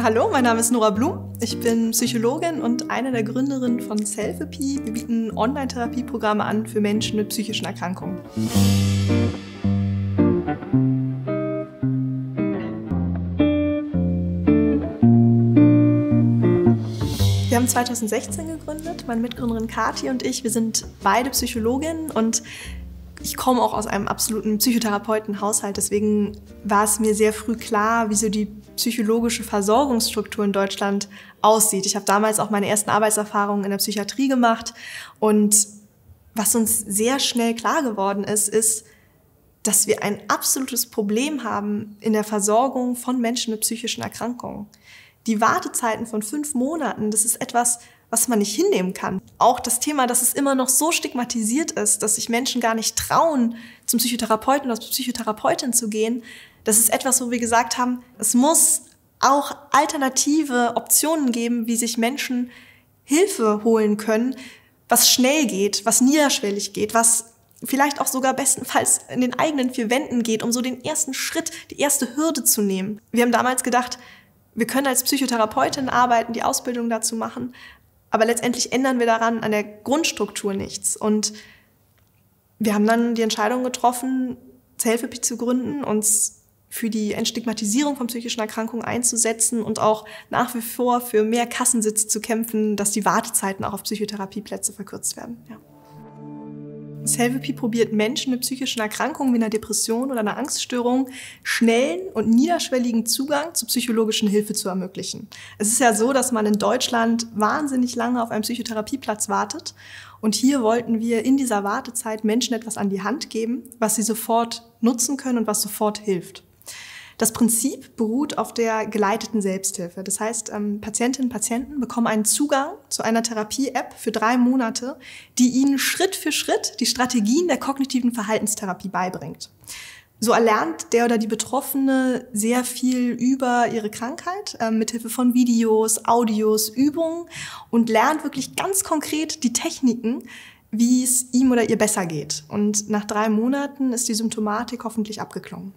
Hallo, mein Name ist Nora Blum. Ich bin Psychologin und eine der Gründerinnen von Selfapy. Wir bieten Online-Therapieprogramme an für Menschen mit psychischen Erkrankungen. Wir haben 2016 gegründet, meine Mitgründerin Kathi und ich. Wir sind beide Psychologinnen und ich komme auch aus einem absoluten Psychotherapeutenhaushalt, deswegen war es mir sehr früh klar, wie so die psychologische Versorgungsstruktur in Deutschland aussieht. Ich habe damals auch meine ersten Arbeitserfahrungen in der Psychiatrie gemacht und was uns sehr schnell klar geworden ist, ist, dass wir ein absolutes Problem haben in der Versorgung von Menschen mit psychischen Erkrankungen. Die Wartezeiten von 5 Monaten, das ist etwas, was man nicht hinnehmen kann. Auch das Thema, dass es immer noch so stigmatisiert ist, dass sich Menschen gar nicht trauen, zum Psychotherapeuten oder zur Psychotherapeutin zu gehen, das ist etwas, wo wir gesagt haben, es muss auch alternative Optionen geben, wie sich Menschen Hilfe holen können, was schnell geht, was niederschwellig geht, was vielleicht auch sogar bestenfalls in den eigenen 4 Wänden geht, um so den ersten Schritt, die erste Hürde zu nehmen. Wir haben damals gedacht, wir können als Psychotherapeutin arbeiten, die Ausbildung dazu machen, aber letztendlich ändern wir daran an der Grundstruktur nichts. Und wir haben dann die Entscheidung getroffen, Selfapy zu gründen, uns für die Entstigmatisierung von psychischen Erkrankungen einzusetzen und auch nach wie vor für mehr Kassensitze zu kämpfen, dass die Wartezeiten auch auf Psychotherapieplätze verkürzt werden. Ja. Selfapy probiert Menschen mit psychischen Erkrankungen wie einer Depression oder einer Angststörung schnellen und niederschwelligen Zugang zu psychologischen Hilfe zu ermöglichen. Es ist ja so, dass man in Deutschland wahnsinnig lange auf einen Psychotherapieplatz wartet und hier wollten wir in dieser Wartezeit Menschen etwas an die Hand geben, was sie sofort nutzen können und was sofort hilft. Das Prinzip beruht auf der geleiteten Selbsthilfe. Das heißt, Patientinnen und Patienten bekommen einen Zugang zu einer Therapie-App für 3 Monate, die ihnen Schritt für Schritt die Strategien der kognitiven Verhaltenstherapie beibringt. So erlernt der oder die Betroffene sehr viel über ihre Krankheit, mithilfe von Videos, Audios, Übungen und lernt wirklich ganz konkret die Techniken, wie es ihm oder ihr besser geht. Und nach 3 Monaten ist die Symptomatik hoffentlich abgeklungen.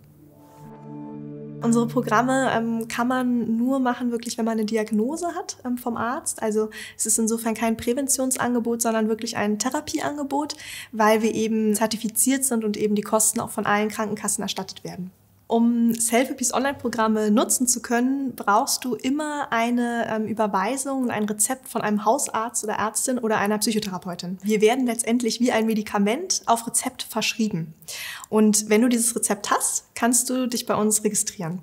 Unsere Programme kann man nur machen, wirklich, wenn man eine Diagnose hat vom Arzt. Also es ist insofern kein Präventionsangebot, sondern wirklich ein Therapieangebot, weil wir eben zertifiziert sind und eben die Kosten auch von allen Krankenkassen erstattet werden. Um Selfapys Online-Programme nutzen zu können, brauchst du immer eine Überweisung und ein Rezept von einem Hausarzt oder Ärztin oder einer Psychotherapeutin. Wir werden letztendlich wie ein Medikament auf Rezept verschrieben. Und wenn du dieses Rezept hast, kannst du dich bei uns registrieren.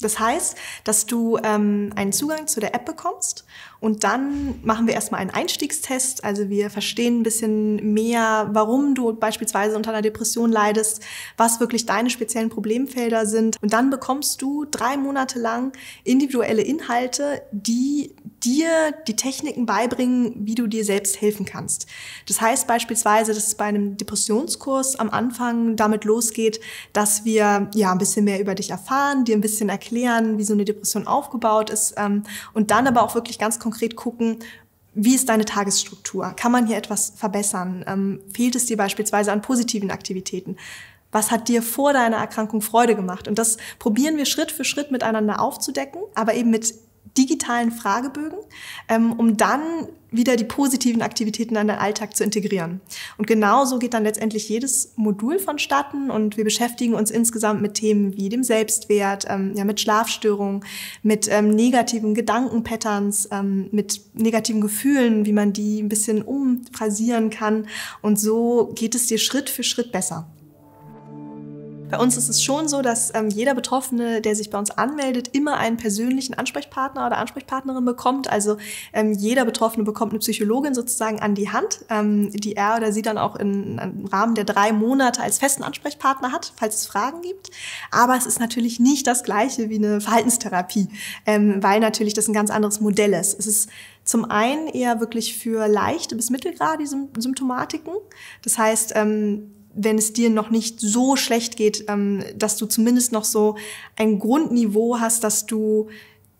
Das heißt, dass du einen Zugang zu der App bekommst und dann machen wir erstmal einen Einstiegstest. Also wir verstehen ein bisschen mehr, warum du beispielsweise unter einer Depression leidest, was wirklich deine speziellen Problemfelder sind. Und dann bekommst du 3 Monate lang individuelle Inhalte, die dir die Techniken beibringen, wie du dir selbst helfen kannst. Das heißt beispielsweise, dass es bei einem Depressionskurs am Anfang damit losgeht, dass wir ja ein bisschen mehr über dich erfahren, dir ein bisschen erklären, wie so eine Depression aufgebaut ist und dann aber auch wirklich ganz konkret gucken, wie ist deine Tagesstruktur? Kann man hier etwas verbessern? Fehlt es dir beispielsweise an positiven Aktivitäten? Was hat dir vor deiner Erkrankung Freude gemacht? Und das probieren wir Schritt für Schritt miteinander aufzudecken, aber eben mit digitalen Fragebögen, um dann wieder die positiven Aktivitäten in den Alltag zu integrieren. Und genauso geht dann letztendlich jedes Modul vonstatten und wir beschäftigen uns insgesamt mit Themen wie dem Selbstwert, mit Schlafstörungen, mit negativen Gedankenpatterns, mit negativen Gefühlen, wie man die ein bisschen umfrasieren kann. Und so geht es dir Schritt für Schritt besser. Bei uns ist es schon so, dass jeder Betroffene, der sich bei uns anmeldet, immer einen persönlichen Ansprechpartner oder Ansprechpartnerin bekommt. Also jeder Betroffene bekommt eine Psychologin sozusagen an die Hand, die er oder sie dann auch im Rahmen der 3 Monate als festen Ansprechpartner hat, falls es Fragen gibt. Aber es ist natürlich nicht das Gleiche wie eine Verhaltenstherapie, weil natürlich das ein ganz anderes Modell ist. Es ist zum einen eher wirklich für leichte bis mittelgradige Symptomatiken. Das heißt, wenn es dir noch nicht so schlecht geht, dass du zumindest noch so ein Grundniveau hast, dass du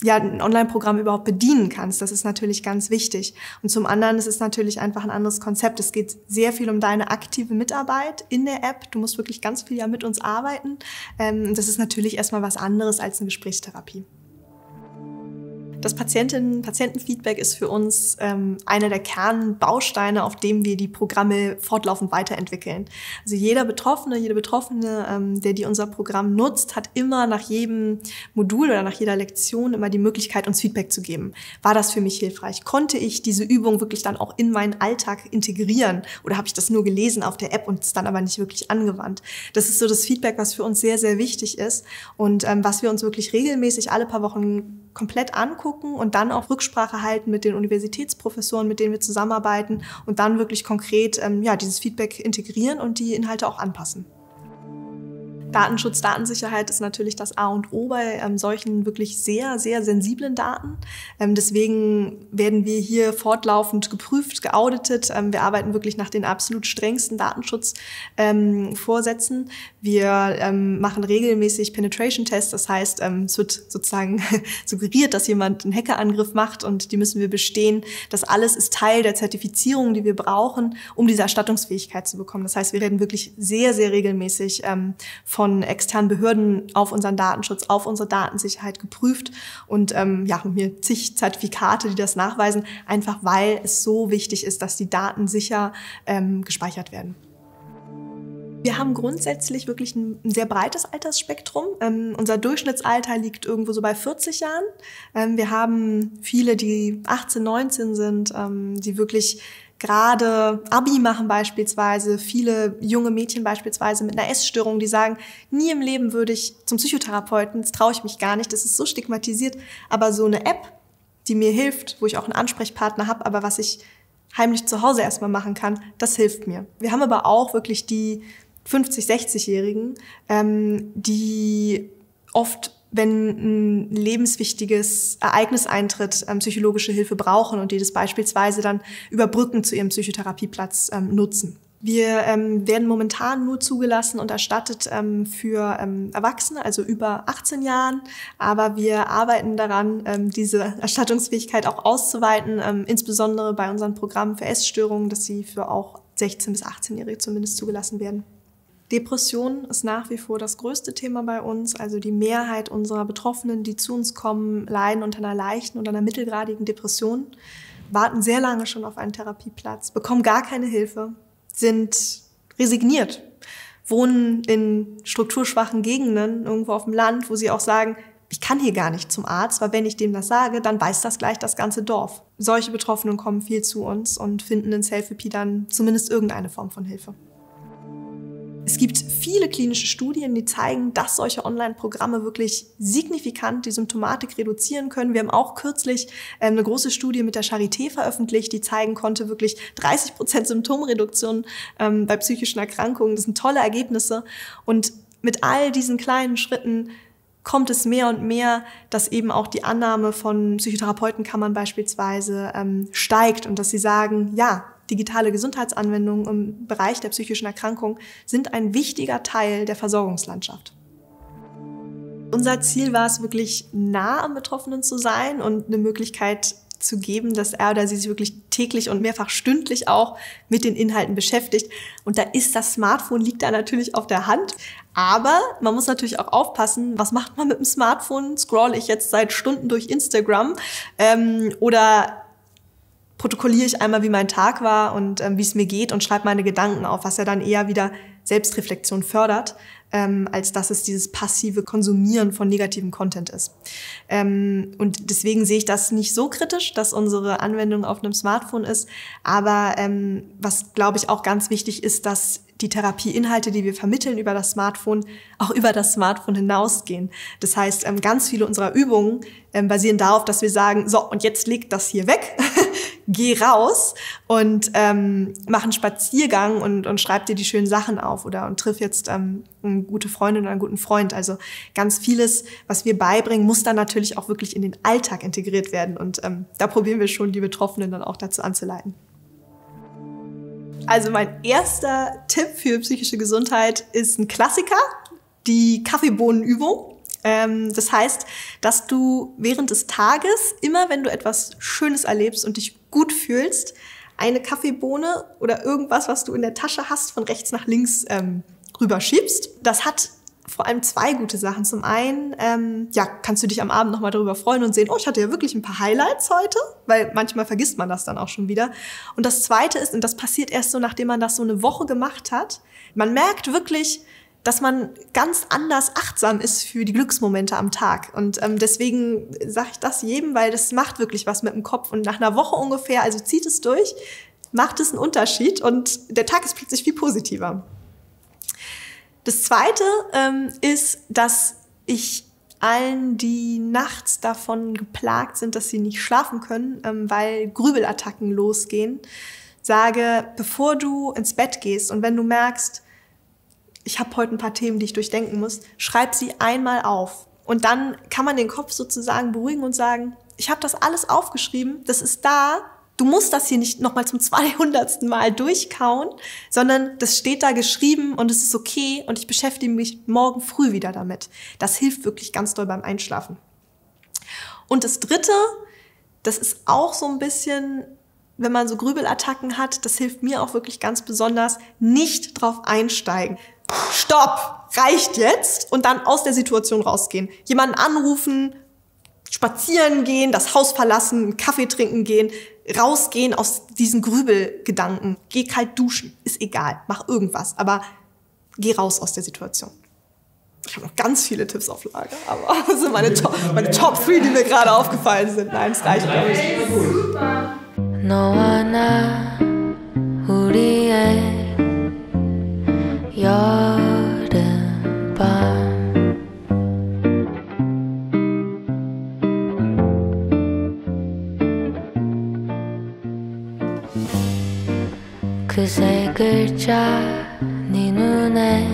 ja ein Online-Programm überhaupt bedienen kannst. Das ist natürlich ganz wichtig. Und zum anderen ist es natürlich einfach ein anderes Konzept. Es geht sehr viel um deine aktive Mitarbeit in der App. Du musst wirklich ganz viel ja mit uns arbeiten. Das ist natürlich erstmal was anderes als eine Gesprächstherapie. Das Patienten-Patientenfeedback ist für uns einer der Kernbausteine, auf dem wir die Programme fortlaufend weiterentwickeln. Also jeder Betroffene, jede Betroffene, der unser Programm nutzt, hat immer nach jedem Modul oder nach jeder Lektion immer die Möglichkeit, uns Feedback zu geben. War das für mich hilfreich? Konnte ich diese Übung wirklich dann auch in meinen Alltag integrieren? Oder habe ich das nur gelesen auf der App und es dann aber nicht wirklich angewandt? Das ist so das Feedback, was für uns sehr, sehr wichtig ist und was wir uns wirklich regelmäßig alle paar Wochen komplett angucken und dann auch Rücksprache halten mit den Universitätsprofessoren, mit denen wir zusammenarbeiten und dann wirklich konkret dieses Feedback integrieren und die Inhalte auch anpassen. Datenschutz, Datensicherheit ist natürlich das A und O bei solchen wirklich sehr, sehr sensiblen Daten. Deswegen werden wir hier fortlaufend geprüft, geauditet. Wir arbeiten wirklich nach den absolut strengsten Datenschutzvorsätzen. Wir machen regelmäßig Penetration-Tests. Das heißt, es wird sozusagen suggeriert, dass jemand einen Hackerangriff macht und die müssen wir bestehen. Das alles ist Teil der Zertifizierung, die wir brauchen, um diese Erstattungsfähigkeit zu bekommen. Das heißt, wir werden wirklich sehr, sehr regelmäßig von externen Behörden auf unseren Datenschutz, auf unsere Datensicherheit geprüft und haben hier zig Zertifikate, die das nachweisen, einfach weil es so wichtig ist, dass die Daten sicher gespeichert werden. Wir haben grundsätzlich wirklich ein sehr breites Altersspektrum. Unser Durchschnittsalter liegt irgendwo so bei 40 Jahren. Wir haben viele, die 18, 19 sind, die wirklich gerade Abi machen beispielsweise, viele junge Mädchen beispielsweise mit einer Essstörung, die sagen, nie im Leben würde ich zum Psychotherapeuten, das traue ich mich gar nicht, das ist so stigmatisiert. Aber so eine App, die mir hilft, wo ich auch einen Ansprechpartner habe, aber was ich heimlich zu Hause erstmal machen kann, das hilft mir. Wir haben aber auch wirklich die 50-, 60-Jährigen, die oft, wenn ein lebenswichtiges Ereignis eintritt, psychologische Hilfe brauchen und die das beispielsweise dann über Brücken zu ihrem Psychotherapieplatz nutzen. Wir werden momentan nur zugelassen und erstattet für Erwachsene, also über 18 Jahren. Aber wir arbeiten daran, diese Erstattungsfähigkeit auch auszuweiten, insbesondere bei unseren Programmen für Essstörungen, dass sie für auch 16- bis 18-Jährige zumindest zugelassen werden. Depression ist nach wie vor das größte Thema bei uns. Also die Mehrheit unserer Betroffenen, die zu uns kommen, leiden unter einer leichten oder einer mittelgradigen Depression, warten sehr lange schon auf einen Therapieplatz, bekommen gar keine Hilfe, sind resigniert, wohnen in strukturschwachen Gegenden, irgendwo auf dem Land, wo sie auch sagen, ich kann hier gar nicht zum Arzt, weil wenn ich dem das sage, dann weiß das gleich das ganze Dorf. Solche Betroffenen kommen viel zu uns und finden in Selfapy dann zumindest irgendeine Form von Hilfe. Es gibt viele klinische Studien, die zeigen, dass solche Online-Programme wirklich signifikant die Symptomatik reduzieren können. Wir haben auch kürzlich eine große Studie mit der Charité veröffentlicht, die zeigen konnte, wirklich 30% Symptomreduktion bei psychischen Erkrankungen. Das sind tolle Ergebnisse. Und mit all diesen kleinen Schritten kommt es mehr und mehr, dass eben auch die Annahme von Psychotherapeutenkammern beispielsweise steigt und dass sie sagen, ja, digitale Gesundheitsanwendungen im Bereich der psychischen Erkrankung sind ein wichtiger Teil der Versorgungslandschaft. Unser Ziel war es, wirklich nah am Betroffenen zu sein und eine Möglichkeit zu geben, dass er oder sie sich wirklich täglich und mehrfach stündlich auch mit den Inhalten beschäftigt. Und da ist das Smartphone, liegt da natürlich auf der Hand. Aber man muss natürlich auch aufpassen, was macht man mit dem Smartphone? Scrolle ich jetzt seit Stunden durch Instagram oder protokolliere ich einmal, wie mein Tag war und wie es mir geht und schreibe meine Gedanken auf, was ja dann eher wieder Selbstreflexion fördert, als dass es dieses passive Konsumieren von negativem Content ist. Und deswegen sehe ich das nicht so kritisch, dass unsere Anwendung auf einem Smartphone ist. Aber was, glaube ich, auch ganz wichtig ist, dass die Therapieinhalte, die wir vermitteln über das Smartphone, auch über das Smartphone hinausgehen. Das heißt, ganz viele unserer Übungen basieren darauf, dass wir sagen, so, und jetzt legt das hier weg. Geh raus und mach einen Spaziergang und schreib dir die schönen Sachen auf und triff jetzt eine gute Freundin oder einen guten Freund. Also ganz vieles, was wir beibringen, muss dann natürlich auch wirklich in den Alltag integriert werden. Und da probieren wir schon, die Betroffenen dann auch dazu anzuleiten. Also mein erster Tipp für psychische Gesundheit ist ein Klassiker, die Kaffeebohnenübung. Das heißt, dass du während des Tages, immer wenn du etwas Schönes erlebst und dich gut fühlst, eine Kaffeebohne oder irgendwas, was du in der Tasche hast, von rechts nach links rüberschiebst. Das hat vor allem zwei gute Sachen. Zum einen, ja, kannst du dich am Abend nochmal darüber freuen und sehen, oh, ich hatte ja wirklich ein paar Highlights heute, weil manchmal vergisst man das dann auch schon wieder. Und das Zweite ist, und das passiert erst so, nachdem man das so eine Woche gemacht hat, man merkt wirklich, dass man ganz anders achtsam ist für die Glücksmomente am Tag. Und deswegen sage ich das jedem, weil das macht wirklich was mit dem Kopf. Und nach einer Woche ungefähr, also zieht es durch, macht es einen Unterschied und der Tag ist plötzlich viel positiver. Das Zweite ist, dass ich allen, die nachts davon geplagt sind, dass sie nicht schlafen können, weil Grübelattacken losgehen, sage, bevor du ins Bett gehst und wenn du merkst, ich habe heute ein paar Themen, die ich durchdenken muss, schreib sie einmal auf. Und dann kann man den Kopf sozusagen beruhigen und sagen, ich habe das alles aufgeschrieben, das ist da, du musst das hier nicht nochmal zum 200. Mal durchkauen, sondern das steht da geschrieben und es ist okay und ich beschäftige mich morgen früh wieder damit. Das hilft wirklich ganz doll beim Einschlafen. Und das Dritte, das ist auch so ein bisschen, wenn man so Grübelattacken hat, das hilft mir auch wirklich ganz besonders, nicht drauf einsteigen. Stopp, reicht jetzt und dann aus der Situation rausgehen. Jemanden anrufen, spazieren gehen, das Haus verlassen, einen Kaffee trinken gehen, rausgehen aus diesen Grübelgedanken. Geh kalt duschen, ist egal, mach irgendwas, aber geh raus aus der Situation. Ich habe noch ganz viele Tipps auf Lager, aber das sind meine Top 3, die mir gerade aufgefallen sind. Nein, es reicht, glaube ich. 너와 나 우리의 여름밤 그 세 글자 네 눈에